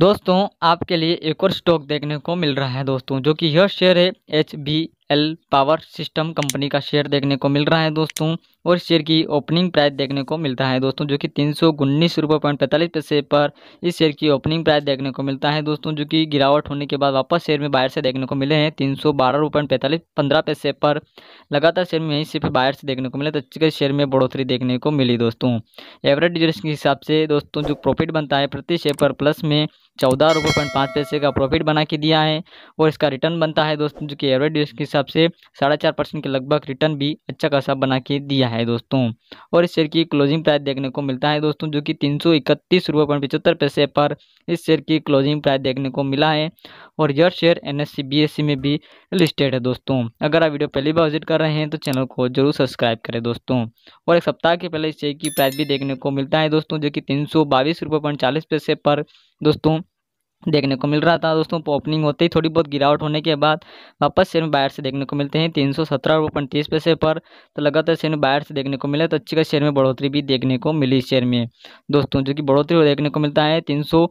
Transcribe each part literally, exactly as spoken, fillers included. दोस्तों आपके लिए एक और स्टॉक देखने को मिल रहा है दोस्तों, जो कि यह शेयर है H B L power system company का शेयर देखने को मिल रहा है दोस्तों। और शेयर की ओपनिंग प्राइस देखने को मिलता है दोस्तों, जो कि तीन सौ उन्नीस रुपये पॉइंट पैंतालीस पैसे पर इस शेयर की ओपनिंग प्राइस देखने को मिलता है दोस्तों, जो कि गिरावट होने के बाद वापस शेयर में बायर से देखने को मिले हैं। तीन सौ बारह रुपये पॉइंट पैंतालीस पंद्रह पैसे पर लगातार शेयर में यही सिर्फ बायर से देखने को मिले, तो अच्छे शेयर में बढ़ोतरी देखने को मिली दोस्तों। एवरेज ड्यूरेशन के हिसाब से दोस्तों जो प्रॉफिट बनता है प्रति शेयर पर प्लस में चौदह रुपये पॉइंट पाँच पैसे का प्रॉफिट बना के दिया है। और इसका रिटर्न बनता है दोस्तों, जो कि एवरेज ड्यूरेशन के हिसाब से साढ़े चार परसेंट के लगभग रिटर्न भी अच्छा खासा बना के दिया है दोस्तों। और इस शेयर की क्लोजिंग प्राइस देखने को मिलता है दोस्तों, जो कि तीन सौ इकतीस रुपये पॉइंट पचहत्तर पैसे पर इस शेयर की क्लोजिंग प्राइस देखने को मिला है। और यह share N S C B S C में भी लिस्टेड है दोस्तों। अगर आप वीडियो पहली बार विजिट कर रहे हैं तो चैनल को जरूर सब्सक्राइब करें दोस्तों। और एक सप्ताह के पहले इस शेयर की प्राइस भी देखने को मिलता है दोस्तों, जो कि तीन सौ बाईस रुपये पॉइंट चालीस पैसे पर दोस्तों देखने को मिल रहा था दोस्तों। ओपनिंग होते ही थोड़ी बहुत गिरावट होने के बाद वापस शेयर में बायर से देखने को मिलते हैं तीन सौ सत्रह रुपये पॉइंट तीस पैसे पर, तो लगातार शेयर में बायर से देखने को मिले, तो अच्छी खासी शेयर में बढ़ोतरी भी देखने को मिली शेयर में दोस्तों, जो कि बढ़ोतरी देखने को मिलता है। तीन सौ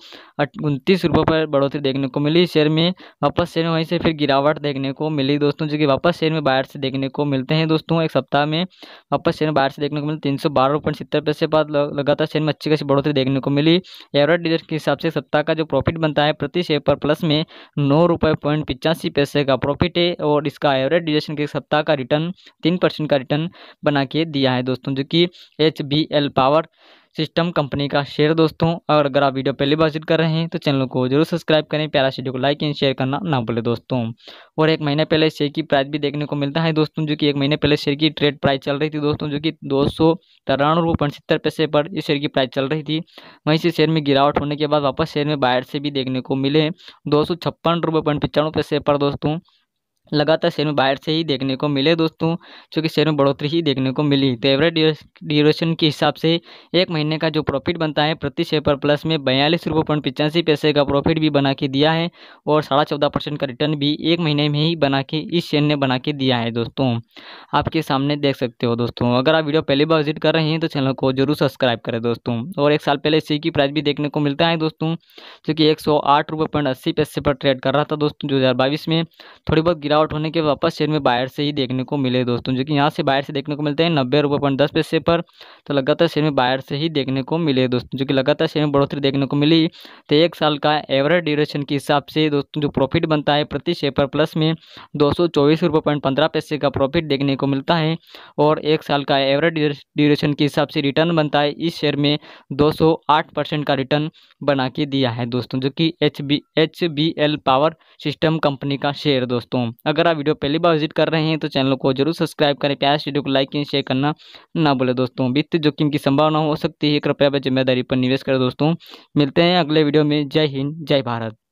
उनतीस रुपये पर बढ़ोतरी देखने को मिली शेयर में, वापस शेयर में वहीं से फिर गिरावट देखने को मिली दोस्तों, जो कि वापस शेयर में बायर से देखने को मिलते हैं दोस्तों। एक सप्ताह में वापस शेयर में बायर से देखने को मिले तीन सौ बारह रुपये पॉइंट सत्तर पैसे पर, लगातार शेयर में अच्छी खासी बढ़ोतरी देखने को मिली। एवरेज रिजल्ट के हिसाब से सप्ताह का जो प्रॉफिट है प्रति शेयर पर प्लस में नौ रुपये पॉइंट पिचासी पैसे का प्रॉफिट है। और इसका एवरेज ड्यूरेशन के सप्ताह का रिटर्न तीन परसेंट का रिटर्न बना के दिया है दोस्तों, जो कि H B L power system company का शेयर दोस्तों। और अगर आप वीडियो पहली बार विजिट कर रहे हैं तो चैनल को जरूर सब्सक्राइब करें, प्यारा वीडियो को लाइक एंड शेयर करना ना भूलें दोस्तों। और एक महीने पहले शेयर की प्राइस भी देखने को मिलता है दोस्तों, जो कि एक महीने पहले शेयर की ट्रेड प्राइस चल रही थी दोस्तों, जो कि दो सौ तिरानवे रुपये पॉइंट सत्तर पैसे पर इस शेयर की प्राइस चल रही थी। वहीं से शेयर में गिरावट होने के बाद वापस शेयर में बायर से भी देखने को मिले दो सौ छप्पन रुपये पॉइंट पचानवे पैसे पर दोस्तों, लगातार शेयर में बायर से ही देखने को मिले दोस्तों, क्योंकि शेयर में बढ़ोतरी ही देखने को मिली। तो एवरेज ड्यूरेशन के हिसाब से एक महीने का जो प्रॉफिट बनता है प्रति शेयर पर प्लस में बयालीस रुपये पॉइंट पिचासी पैसे का प्रॉफिट भी बना के दिया है। और साढ़े चौदह परसेंट का रिटर्न भी एक महीने में ही बना के इस शेयर ने बना के दिया है दोस्तों, आपके सामने देख सकते हो दोस्तों। अगर आप वीडियो पहली बार विजिट कर रहे हैं तो चैनल को जरूर सब्सक्राइब करें दोस्तों। और एक साल पहले शेयर की प्राइस भी देखने को मिलता है दोस्तों, जो कि एक सौ आठ रुपये पॉइंट अस्सी पैसे पर ट्रेड कर रहा था दोस्तों। दो हज़ार बाईस में थोड़ी बहुत आउट होने के वापस शेयर में बायर से ही देखने को मिले दोस्तों, जो कि यहाँ से बायर से देखने को मिलते हैं नब्बे रुपये पॉइंट दस पैसे पर, तो लगातार शेयर में बायर से ही देखने को मिले दोस्तों, जो कि लगातार शेयर में बढ़ोतरी देखने को मिली। तो एक साल का एवरेज ड्यूरेशन के हिसाब से दोस्तों जो प्रॉफिट बनता है प्रति शेयर पर प्लस में दो सौ चौबीस रुपये पॉइंट पंद्रह पैसे का प्रॉफिट देखने को मिलता है। और एक साल का एवरेज ड्यूरेशन के हिसाब से रिटर्न बनता है इस शेयर में दो सौ आठ परसेंट का रिटर्न बना के दिया है दोस्तों, जो कि H B H B L power system company का शेयर दोस्तों। अगर आप वीडियो पहली बार विजिट कर रहे हैं तो चैनल को जरूर सब्सक्राइब करें, प्यार वीडियो को लाइक एंड शेयर करना ना भूलें दोस्तों। वित्तीय जोखिम की संभावना हो सकती है, कृपया जिम्मेदारी पर निवेश करें दोस्तों। मिलते हैं अगले वीडियो में। जय हिंद, जय भारत।